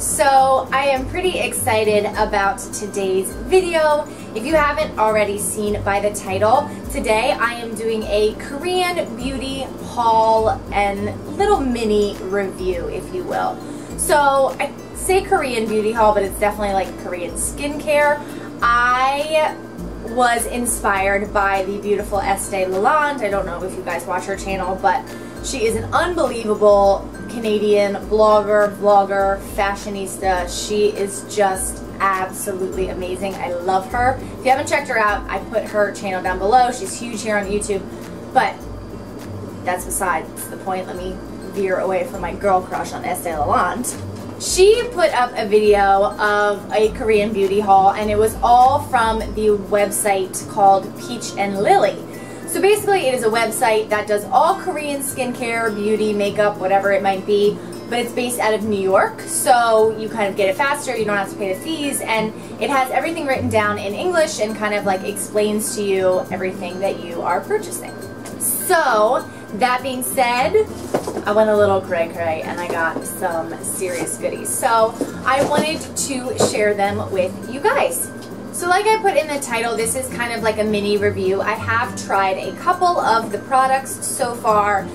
So I am pretty excited about today's video. If you haven't already seen by the title, today I am doing a Korean beauty haul and little mini review, if you will. So I say Korean beauty haul, but it's definitely like Korean skincare. I was inspired by the beautiful Estee Lalonde. I don't know if you guys watch her channel, but she is an unbelievable Canadian vlogger, fashionista. She is just absolutely amazing. I love her. If you haven't checked her out, I put her channel down below. She's huge here on YouTube, but that's besides the point. Let me veer away from my girl crush on Estee Lalonde. She put up a video of a Korean beauty haul, and it was all from the website called Peach and Lily. So basically it is a website that does all Korean skincare, beauty, makeup, whatever it might be, but it's based out of New York, so you kind of get it faster, you don't have to pay the fees, and it has everything written down in English and kind of like explains to you everything that you are purchasing. So that being said, I went a little cray-cray and I got some serious goodies. So I wanted to share them with you guys. So like I put in the title, this is kind of like a mini review. I have tried a couple of the products so far,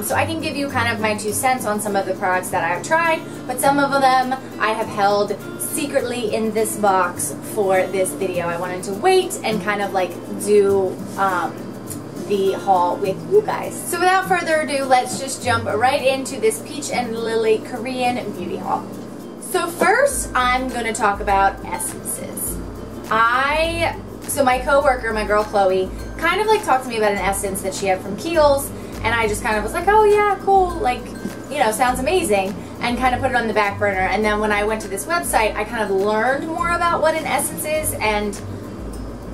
so I can give you kind of my 2 cents on some of the products that I've tried, but some of them I have held secretly in this box for this video. I wanted to wait and kind of like do the haul with you guys. So without further ado, let's just jump right into this Peach and Lily Korean beauty haul. So first, I'm going to talk about essences. So my coworker, my girl Chloe, kind of like talked to me about an essence that she had from Kiehl's, and I just kind of was like, oh yeah, cool, like, you know, sounds amazing, and kind of put it on the back burner. And then when I went to this website, I kind of learned more about what an essence is, and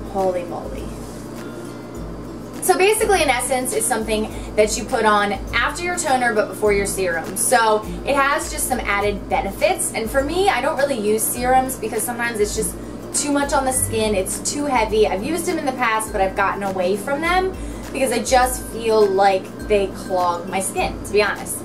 holy moly. So basically an essence is something that you put on after your toner but before your serum. So it has just some added benefits, and for me, I don't really use serums because sometimes it's just too much on the skin, it's too heavy. I've used them in the past, but I've gotten away from them because I just feel like they clog my skin, to be honest.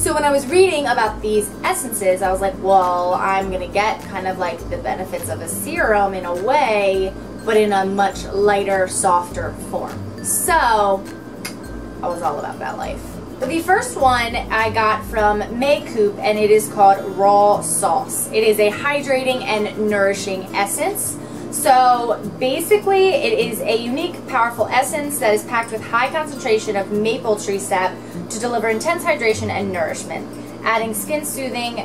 So when I was reading about these essences, I was like, well, I'm gonna get kind of like the benefits of a serum in a way, but in a much lighter, softer form. So I was all about that life. The first one I got from May Coop, and it is called Raw Sauce. It is a hydrating and nourishing essence. So basically it is a unique, powerful essence that is packed with high concentration of maple tree sap to deliver intense hydration and nourishment, adding skin-soothing,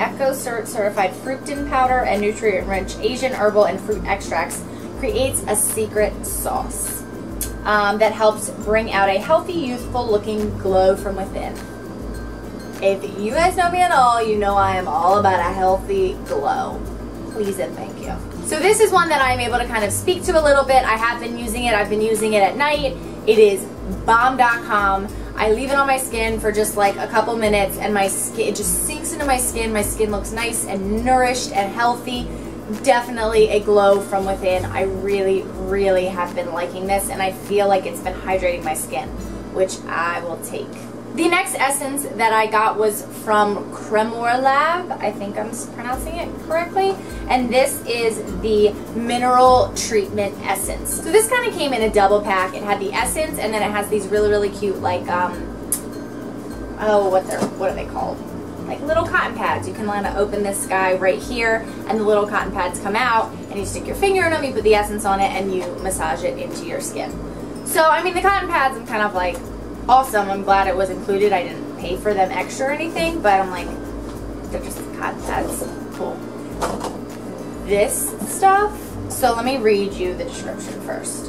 eco-certified fructin powder and nutrient-rich Asian herbal and fruit extracts creates a secret sauce that helps bring out a healthy, youthful-looking glow from within. If you guys know me at all, you know I am all about a healthy glow. Please and thank you. So this is one that I'm able to kind of speak to a little bit. I have been using it. I've been using it at night. It is bomb.com. I leave it on my skin for just like a couple minutes, and my skin, it just sinks into my skin. My skin looks nice and nourished and healthy. Definitely a glow from within. I really have been liking this, and I feel like it's been hydrating my skin, which I will take. The next essence that I got was from Cremor Lab. I think I'm pronouncing it correctly. And this is the Mineral Treatment Essence. So this kind of came in a double pack. It had the essence, and then it has these really cute, like, what are they called? Like little cotton pads. You can kind of open this guy right here, and the little cotton pads come out, and you stick your finger in them, you put the essence on it, and you massage it into your skin. So I mean, the cotton pads, I'm kind of like, awesome, I'm glad it was included. I didn't pay for them extra or anything, but I'm like, they're just cotton pads, cool. This stuff, so let me read you the description first.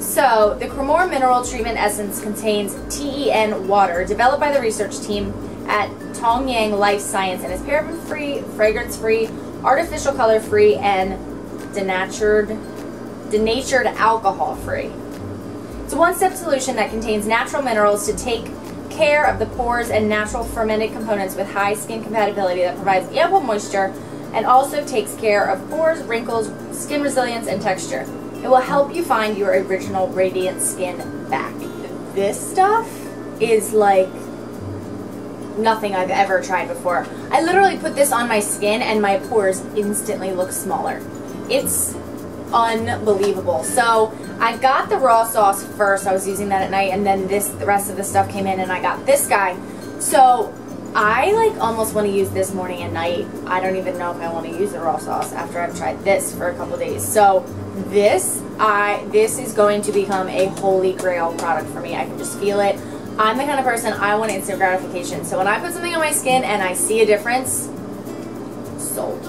So the Cremor Mineral Treatment Essence contains TEN water, developed by the research team at Tongyang Life Science, and is paraben-free, fragrance-free, artificial color-free, and denatured alcohol-free. It's a one-step solution that contains natural minerals to take care of the pores and natural fermented components with high skin compatibility that provides ample moisture and also takes care of pores, wrinkles, skin resilience, and texture. It will help you find your original radiant skin back. This stuff is like nothing I've ever tried before. I literally put this on my skin and my pores instantly look smaller. It's unbelievable. So I got the raw sauce first. I was using that at night, and then the rest of the stuff came in, and I got this guy. So I like almost want to use this morning and night. I don't even know if I want to use the raw sauce after I've tried this for a couple days. So this is going to become a holy grail product for me. I can just feel it. I'm the kind of person, I want instant gratification. So when I put something on my skin and I see a difference, sold.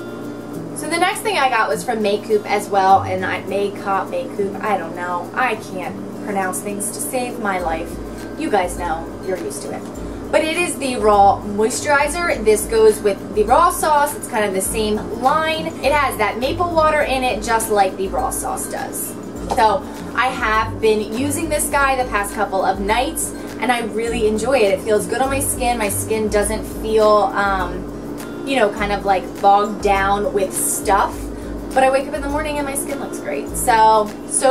So the next thing I got was from May Coop as well, and May Coop, I don't know. I can't pronounce things to save my life. You guys know, you're used to it. But it is the Raw Moisturizer. This goes with the raw sauce. It's kind of the same line. It has that maple water in it, just like the raw sauce does. So I have been using this guy the past couple of nights, and I really enjoy it. It feels good on my skin. My skin doesn't feel, you know, kind of like bogged down with stuff. But I wake up in the morning and my skin looks great. So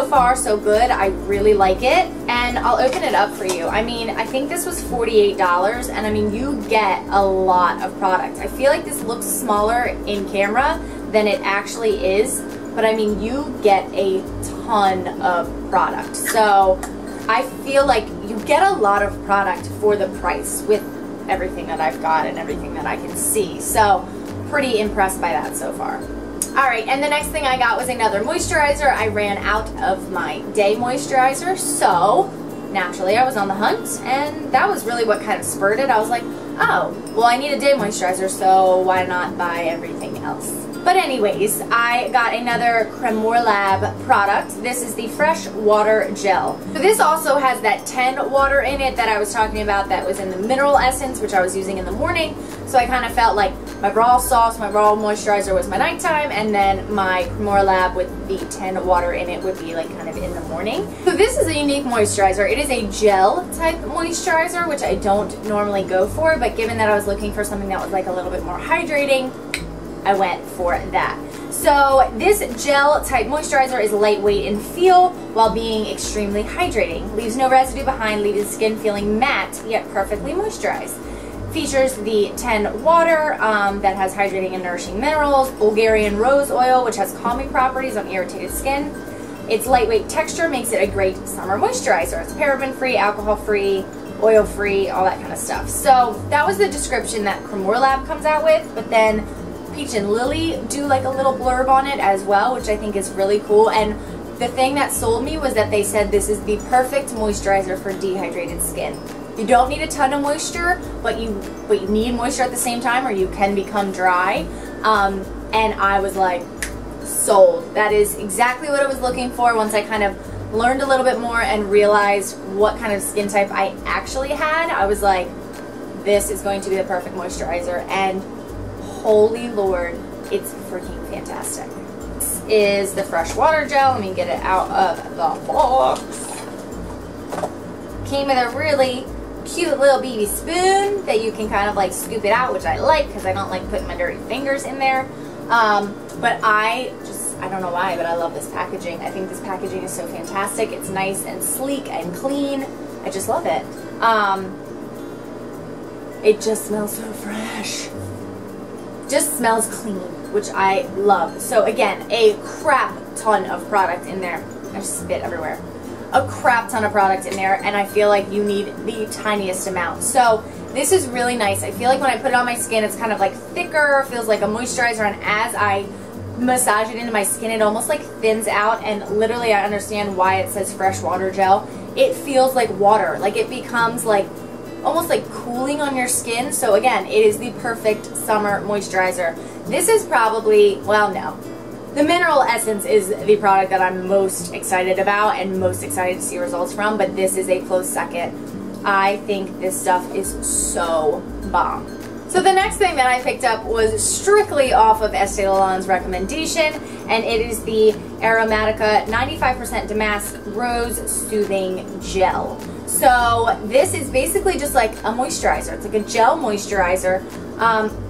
far, so good. I really like it. And I'll open it up for you. I mean, I think this was $48. And I mean, you get a lot of product. I feel like this looks smaller in camera than it actually is. But I mean, you get a ton of product. So I feel like you get a lot of product for the price with everything that I've got and everything that I can see. So pretty impressed by that so far. Alright, and the next thing I got was another moisturizer. I ran out of my day moisturizer, so naturally I was on the hunt, and that was really what kind of spurred it. I was like, oh, well, I need a day moisturizer, so why not buy everything else? But anyways, I got another Cremor Lab product. This is the Fresh Water Gel. So this also has that TEN water in it that I was talking about that was in the mineral essence, which I was using in the morning. So I kind of felt like my raw sauce, my raw moisturizer was my nighttime, and then my Cremor Lab with the TEN water in it would be like kind of in the morning. So this is a unique moisturizer. It is a gel type moisturizer, which I don't normally go for, but given that I was looking for something that was like a little bit more hydrating, I went for that. So this gel type moisturizer is lightweight in feel while being extremely hydrating. Leaves no residue behind, leaving skin feeling matte yet perfectly moisturized. Features the TEN water that has hydrating and nourishing minerals, Bulgarian rose oil, which has calming properties on irritated skin. Its lightweight texture makes it a great summer moisturizer. It's paraben-free, alcohol-free, oil-free, all that kind of stuff. So that was the description that Cremor Lab comes out with, but then Peach and Lily do like a little blurb on it as well, which I think is really cool. And the thing that sold me was that they said this is the perfect moisturizer for dehydrated skin. You don't need a ton of moisture, but you need moisture at the same time, or you can become dry. And I was like, sold. That is exactly what I was looking for once I kind of learned a little bit more and realized what kind of skin type I actually had. I was like, this is going to be the perfect moisturizer. And holy Lord, it's freaking fantastic. This is the Fresh Water Gel. Let me get it out of the box. Came with a really cute little baby spoon that you can kind of like scoop it out, which I like because I don't like putting my dirty fingers in there. But I don't know why, but I love this packaging. I think this packaging is so fantastic. It's nice and sleek and clean. I just love it. It just smells so fresh. Just smells clean, which I love. So again, a crap ton of product in there. I just spit everywhere. A crap ton of product in there, and I feel like you need the tiniest amount. So this is really nice. I feel like when I put it on my skin, it's kind of like thicker, feels like a moisturizer, and as I massage it into my skin, it almost like thins out, and literally I understand why it says Fresh Water Gel. It feels like water. Like it becomes like almost like cooling on your skin. So again, it is the perfect summer moisturizer. This is probably, well, no. The mineral essence is the product that I'm most excited about and most excited to see results from, but this is a close second. I think this stuff is so bomb. So the next thing that I picked up was strictly off of Estee Lalonde's recommendation, and it is the Aromatica 95% Damask Rose Soothing Gel. So this is basically just like a moisturizer. It's like a gel moisturizer.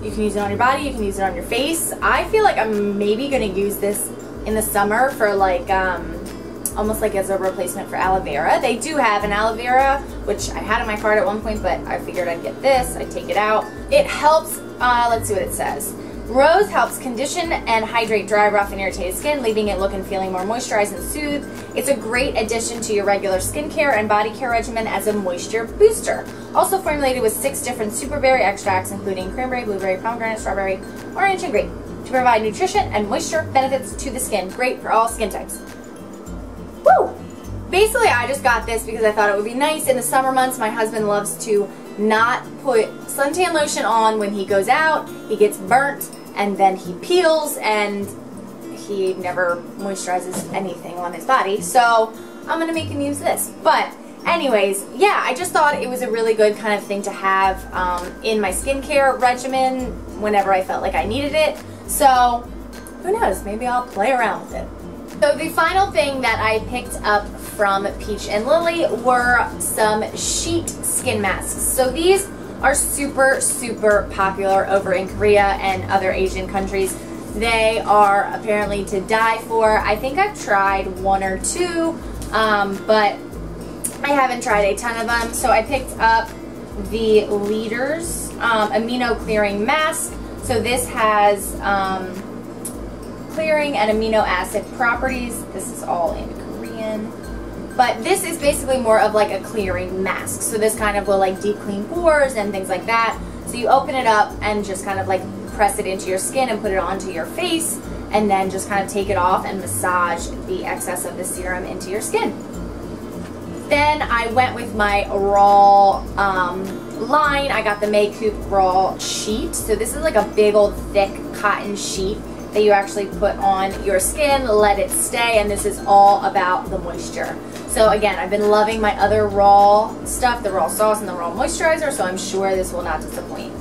You can use it on your body. You can use it on your face. I feel like I'm maybe going to use this in the summer for like almost like as a replacement for aloe vera. They do have an aloe vera, which I had in my cart at one point, but I figured I'd get this. I'd take it out. It helps, let's see what it says. Rose helps condition and hydrate dry, rough, and irritated skin, leaving it looking and feeling more moisturized and soothed. It's a great addition to your regular skincare and body care regimen as a moisture booster. Also formulated with 6 different superberry extracts, including cranberry, blueberry, pomegranate, strawberry, orange, and grape, to provide nutrition and moisture benefits to the skin. Great for all skin types. Woo! Basically, I just got this because I thought it would be nice in the summer months. My husband loves to not put suntan lotion on when he goes out. He gets burnt, and then he peels, and he never moisturizes anything on his body, so I'm gonna make him use this. But anyways, yeah, I just thought it was a really good kind of thing to have in my skincare regimen whenever I felt like I needed it. So who knows, maybe I'll play around with it. So the final thing that I picked up from Peach and Lily were some sheet skin masks. So these are super, super popular over in Korea and other Asian countries. They are apparently to die for. I think I've tried 1 or 2, but I haven't tried a ton of them. So I picked up the Leaders Amino Clearing Mask. So this has clearing and amino acid properties. This is all in Korean. But this is basically more of like a clearing mask. So this kind of will like deep clean pores and things like that. So you open it up and just kind of like press it into your skin and put it onto your face, and then just kind of take it off and massage the excess of the serum into your skin. Then I went with my Raw line. I got the May Coop Raw Sheet. So this is like a big old thick cotton sheet that you actually put on your skin, let it stay, and this is all about the moisture. So again, I've been loving my other Raw stuff, the Raw Sauce and the Raw Moisturizer, so I'm sure this will not disappoint.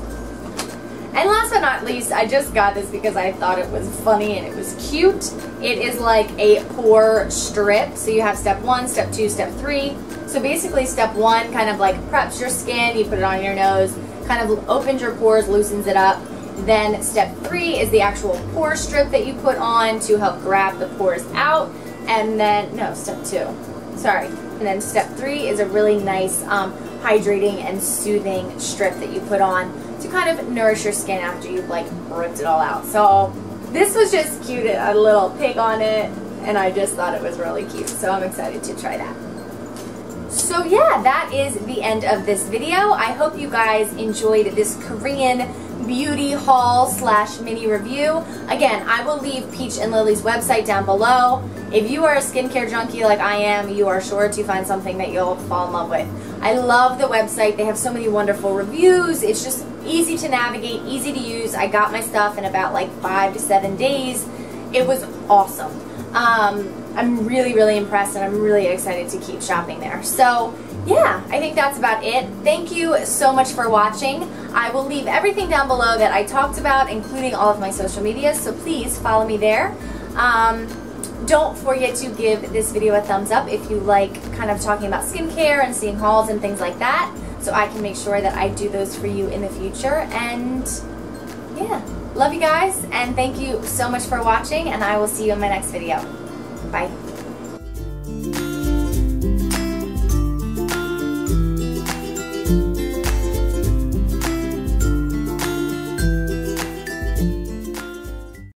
And last but not least, I just got this because I thought it was funny and it was cute. It is like a pore strip, so you have step 1, step 2, step 3. So basically step 1 kind of like preps your skin, you put it on your nose, kind of opens your pores, loosens it up. Then step 3 is the actual pore strip that you put on to help grab the pores out. And then, no, step 2, sorry. And then step 3 is a really nice hydrating and soothing strip that you put on to kind of nourish your skin after you've like ripped it all out. So this was just cute, it had a little pig on it, and I just thought it was really cute. So I'm excited to try that. So yeah, that is the end of this video. I hope you guys enjoyed this Korean beauty haul slash mini review. Again, I will leave Peach and Lily's website down below. If you are a skincare junkie like I am, you are sure to find something that you'll fall in love with. I love the website. They have so many wonderful reviews. It's just easy to navigate, easy to use. I got my stuff in about like 5 to 7 days. It was awesome. I'm really, really impressed, and I'm really excited to keep shopping there. So yeah, I think that's about it. Thank you so much for watching. I will leave everything down below that I talked about, including all of my social media, so please follow me there. Don't forget to give this video a thumbs up if you like kind of talking about skincare and seeing hauls and things like that, so I can make sure that I do those for you in the future. And yeah, love you guys, and thank you so much for watching, and I will see you in my next video. Bye.